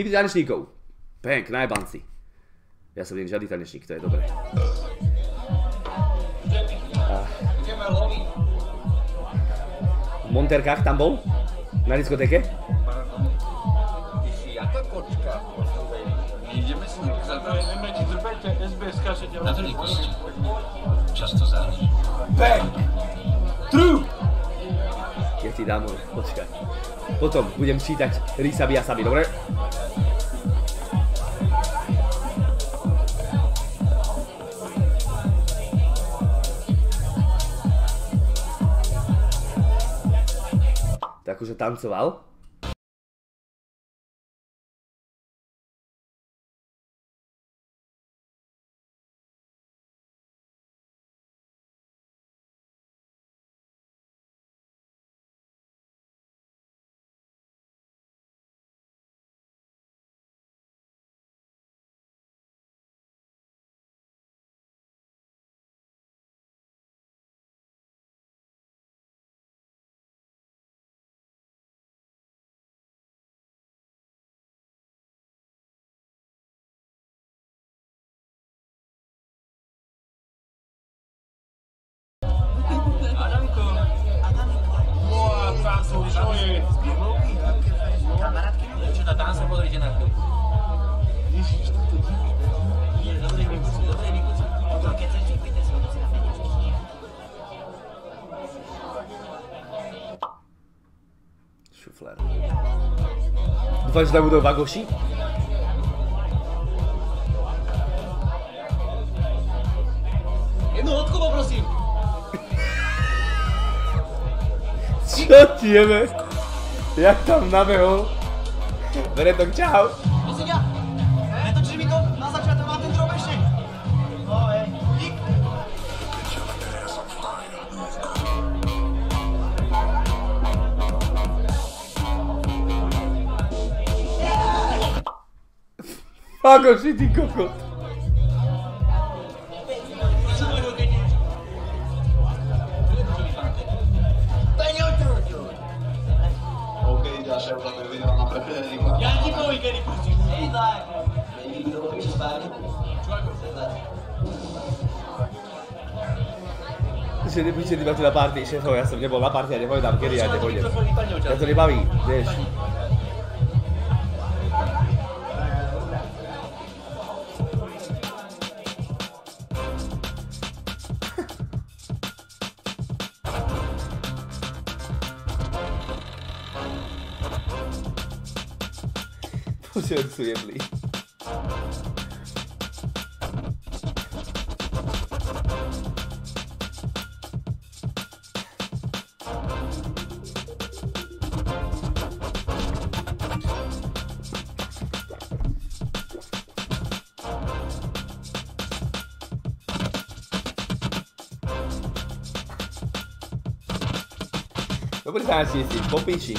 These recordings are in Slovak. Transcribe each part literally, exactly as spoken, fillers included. Tych taneczników. Pęk, najbanci. Ja sobie nie żadny tanecznik, to jest dobre. W monterkach tam był? Na dyskotekę? Jedziemy z nim zabrać. Na wielkości. Ciasto zaraz. Bang! True! Ja ci dam, poczekaj. Potom budem čítať Risabi Asabi, dobre? Tak už tancoval? Szufler. Dwa źle do Wagosi? Jedną łódkę poprosim! Co ty jemy? Jak tam na wychu? Beretok, ciao! Wagosi, ty kokot! Že nepíšte iba tu na party, šéfo, ja som nebol na party, ja nepovedám, kedy ja nepojdem. Ja to nebaví, vieš. Bože, sú jeblí. Dobrý tanečníci, popíši.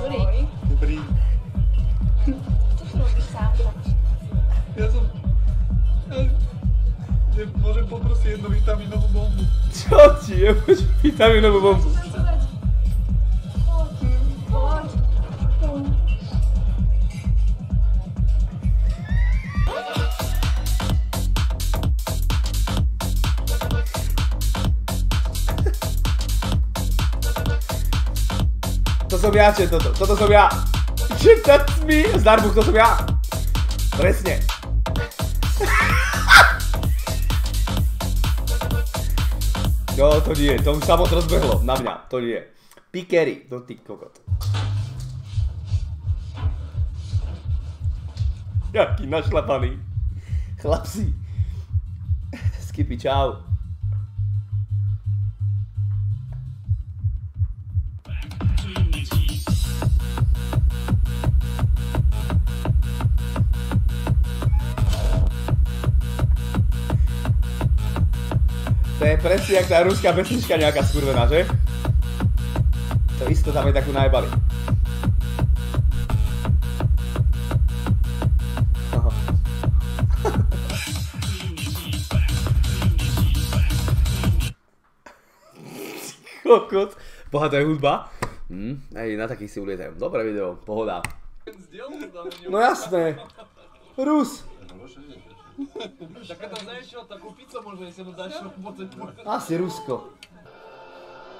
Dobrý. To co robisz sam? Ja som... Ja... Môžem poprosiť jednu vitaminovú bombu. Čo ti je? Vitaminovú bombu. Som ja, čo toto? Toto som ja. Že that's me. Zdarbuch, to som ja. Presne. No, to nie. To už samot rozbehlo. Na mňa. To nie. Pikery. No ty kokot. Jaký našlapaný. Chlapci. Skippy, čau. te presje jak ta ruska bez śniadaniaka skurwyna, że? To istota mnie tak najebali. Kokot, bohata hudba. Mm, ej, na takich si uletają. Dobre video, pohoda. No jasne. Rus. Taka zajęcia ta kupico może jest jedno dalsze roboty. A si rusko.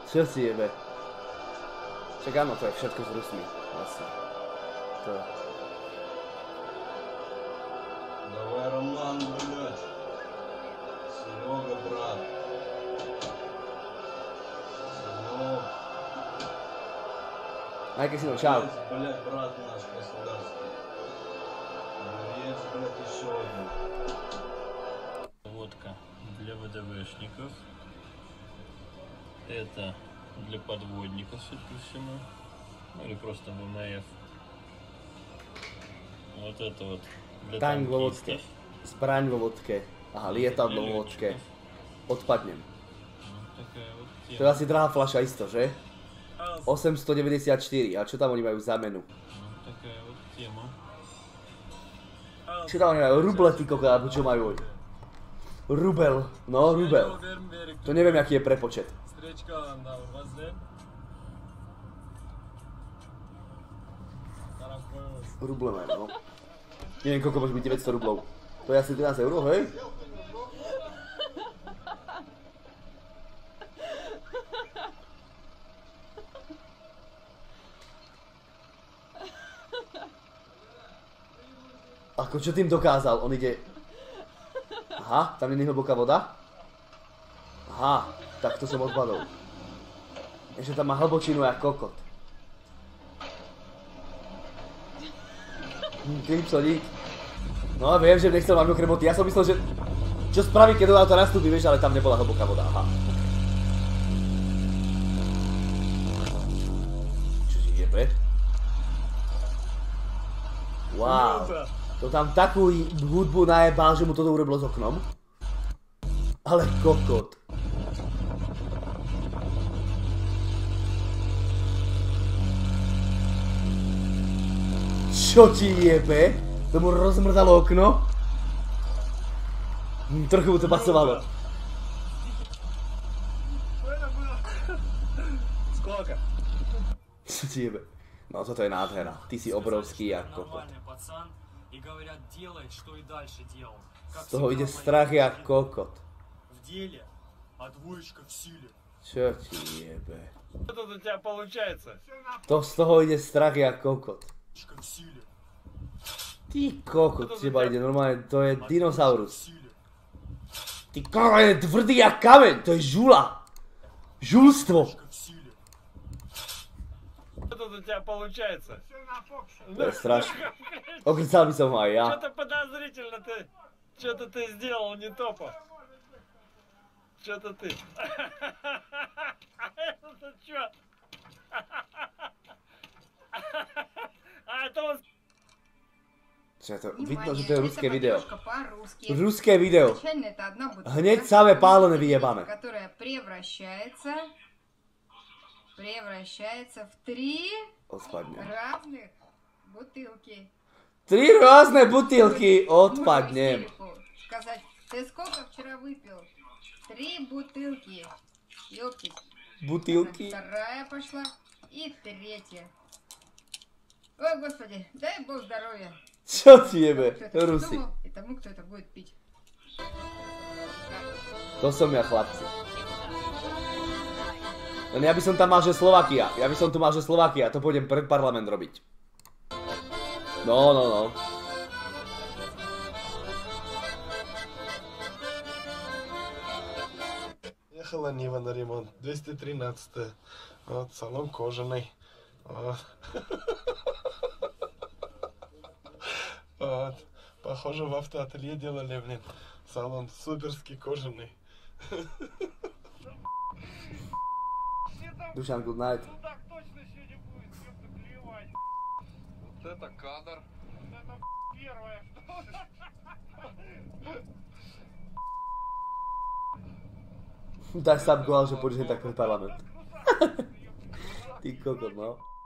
Co si jebe? Czekano to jak wszystko z Rusmi. Jasne. To. Dawaj Roman, blять. Серега, брат. Ай, Касино, чао. Блядь, брат наш государственный. Есть, блядь, еще один. Водка для ВДВшников. Это для подводников, судя по всему. Ну, или просто ВМФ. Вот это вот для танкистов. Водки. Спрань во водке. Ага, лето во водке. Odpadnem. Ну, такая вот тема. To je asi drahá fľaša isto, že? osemsto deväťdesiatštyri, a čo tam oni majú za menu? Čo tam oni majú? Ruble, ty koka, alebo čo majú oni? Rubel, no rubel. To neviem, aký je prepočet. Ruble majú, no. Neviem, koľko môže byť deväťsto rublov. To je asi trinásť eur, hej? Ako čo tým dokázal? On ide... Aha, tam nie je hlboká voda? Aha, tak to som odpadol. Ešte tam má hlbočinu jak kokot. Hm, klipso, dík. No viem, že nechcel mať okrem moty. Ja som myslel, že... Čo spraví, keď do auta nastúpi, vieš, ale tam nebola hlboká voda. Aha. Čo si jebe? Wow. To tam takú hudbu najebal, že mu toto urobilo s oknom. Ale kokot. Čo ti jebe? To mu rozmrzalo okno? Trochu mu to pasovalo. Čo ti jebe? No toto je nádhera. Ty si obrovský jak kokot. Z toho ide strach jak kokot. Čo ti jebe? To z toho ide strach jak kokot. Ty kokot, teba ide normálne, to je dinosaurus. Ty kokot je tvrdý jak kameň, to je žula. Žulstvo. Что-то у тебя получается. Это страшно. Огрызал бы сама я. Что-то подозрительно ты. Что-то ты сделал не топо. Что-то ты. Это что? А это вот... Что-то видно, что это русское видео. Русское видео. Гнеть самое палоне въебаны. Которая превращается... Превращается в три разных бутылки. Три разные бутылки отпаднем. Сказать, ты сколько вчера выпил? Три бутылки. Ёпки. Бутылки. Вторая пошла и третья. Ой, господи, дай бог здоровья. Чё тебе, русы? И тому, кто это будет пить. То сам я, хлопцы. Len ja by som tam mal, že Slovakia. Ja by som tu mal, že Slovakia. To pôjdem pred parlament robiť. No, no, no. Jechala Niva na remont. dvesto trinásť. Salon kožený. Похоже, в автоателье делали, блин. Салон суперски кожаный. Душан, good night. Ну так точно сегодня будет, ёпта, клевать. Вот это кадр. Вот это первое. Daj sam głos, że podniesie tak ten parlament. Ty kogo, no.